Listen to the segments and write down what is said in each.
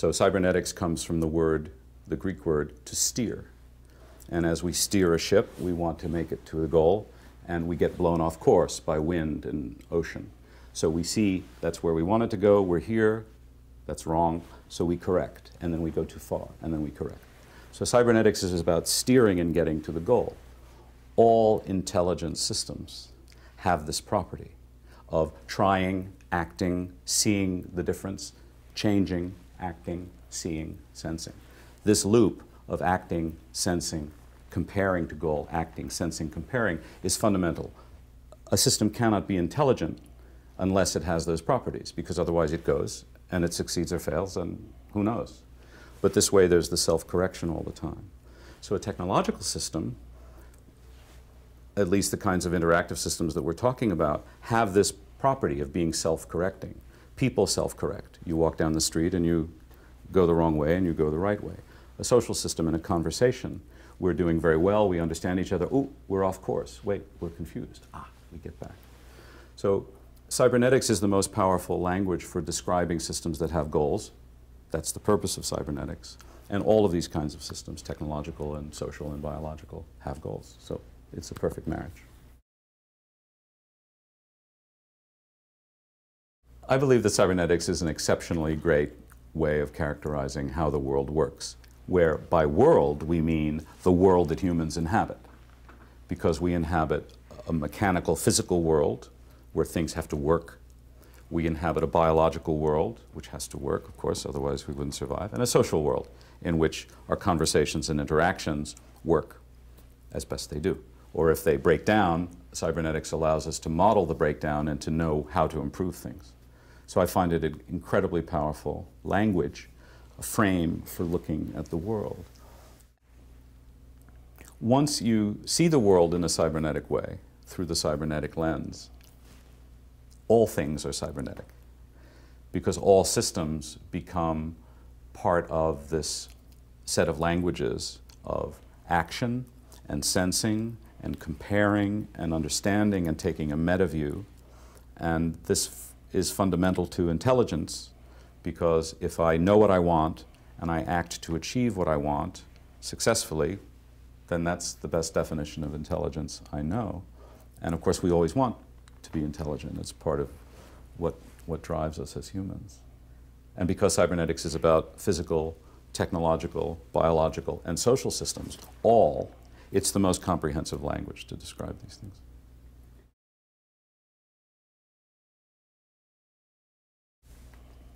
So cybernetics comes from the word, the Greek word, to steer. And as we steer a ship, we want to make it to the goal, and we get blown off course by wind and ocean. So we see that's where we wanted to go, we're here, that's wrong, so we correct, and then we go too far, and then we correct. So cybernetics is about steering and getting to the goal. All intelligent systems have this property of trying, acting, seeing the difference, changing, acting, seeing, sensing. This loop of acting, sensing, comparing to goal, acting, sensing, comparing is fundamental. A system cannot be intelligent unless it has those properties, because otherwise it goes and it succeeds or fails and who knows. But this way there's the self-correction all the time. So a technological system, at least the kinds of interactive systems that we're talking about, have this property of being self-correcting. People self-correct. You walk down the street and you go the wrong way and you go the right way. A social system and a conversation, we're doing very well, we understand each other, oh, we're off course, wait, we're confused, ah, we get back. So cybernetics is the most powerful language for describing systems that have goals. That's the purpose of cybernetics. And all of these kinds of systems, technological and social and biological, have goals. So it's a perfect marriage. I believe that cybernetics is an exceptionally great way of characterizing how the world works, where by world we mean the world that humans inhabit, because we inhabit a mechanical, physical world where things have to work. We inhabit a biological world, which has to work, of course, otherwise we wouldn't survive, and a social world in which our conversations and interactions work as best they do. Or if they break down, cybernetics allows us to model the breakdown and to know how to improve things. So I find it an incredibly powerful language, a frame for looking at the world. Once you see the world in a cybernetic way, through the cybernetic lens, all things are cybernetic, because all systems become part of this set of languages of action and sensing and comparing and understanding and taking a meta view. And this is fundamental to intelligence, because if I know what I want and I act to achieve what I want successfully, then that's the best definition of intelligence I know. And of course we always want to be intelligent. It's part of what drives us as humans. And because cybernetics is about physical, technological, biological, and social systems, all, it's the most comprehensive language to describe these things.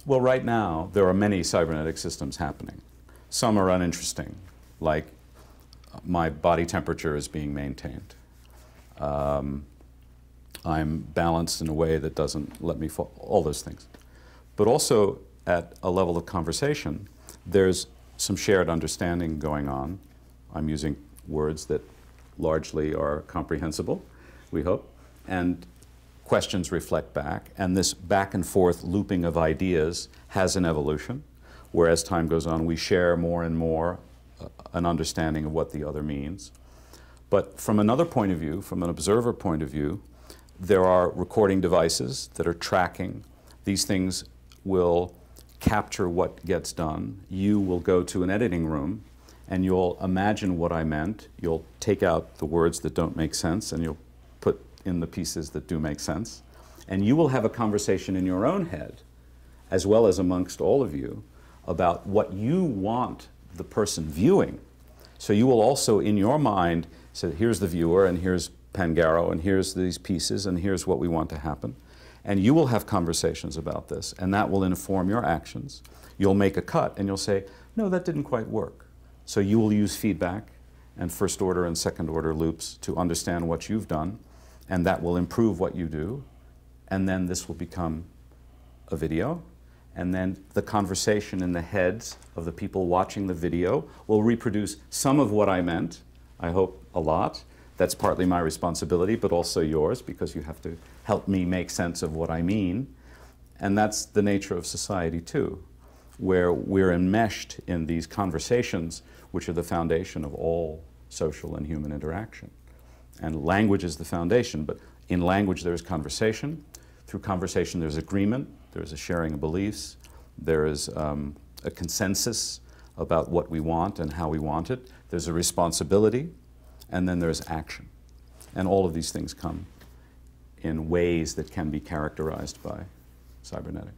Well, right now, there are many cybernetic systems happening. Some are uninteresting, like my body temperature is being maintained. I'm balanced in a way that doesn't let me fall, all those things. But also at a level of conversation, there's some shared understanding going on. I'm using words that largely are comprehensible, we hope, and questions reflect back. And this back and forth looping of ideas has an evolution, where as time goes on, we share more and more an understanding of what the other means. But from another point of view, from an observer point of view, there are recording devices that are tracking. These things will capture what gets done. You will go to an editing room and you'll imagine what I meant. You'll take out the words that don't make sense and you'll put in the pieces that do make sense. And you will have a conversation in your own head, as well as amongst all of you, about what you want the person viewing. So you will also, in your mind, say, here's the viewer and here's Pangaro, and here's these pieces, and here's what we want to happen. And you will have conversations about this, and that will inform your actions. You'll make a cut, and you'll say, no, that didn't quite work. So you will use feedback and first order and second order loops to understand what you've done, and that will improve what you do. And then this will become a video. And then the conversation in the heads of the people watching the video will reproduce some of what I meant, I hope a lot. That's partly my responsibility, but also yours, because you have to help me make sense of what I mean. And that's the nature of society, too, where we're enmeshed in these conversations, which are the foundation of all social and human interaction. And language is the foundation, but in language there is conversation. Through conversation there is agreement, there is a sharing of beliefs, there is a consensus about what we want and how we want it. There's a responsibility, and then there's action. And all of these things come in ways that can be characterized by cybernetics.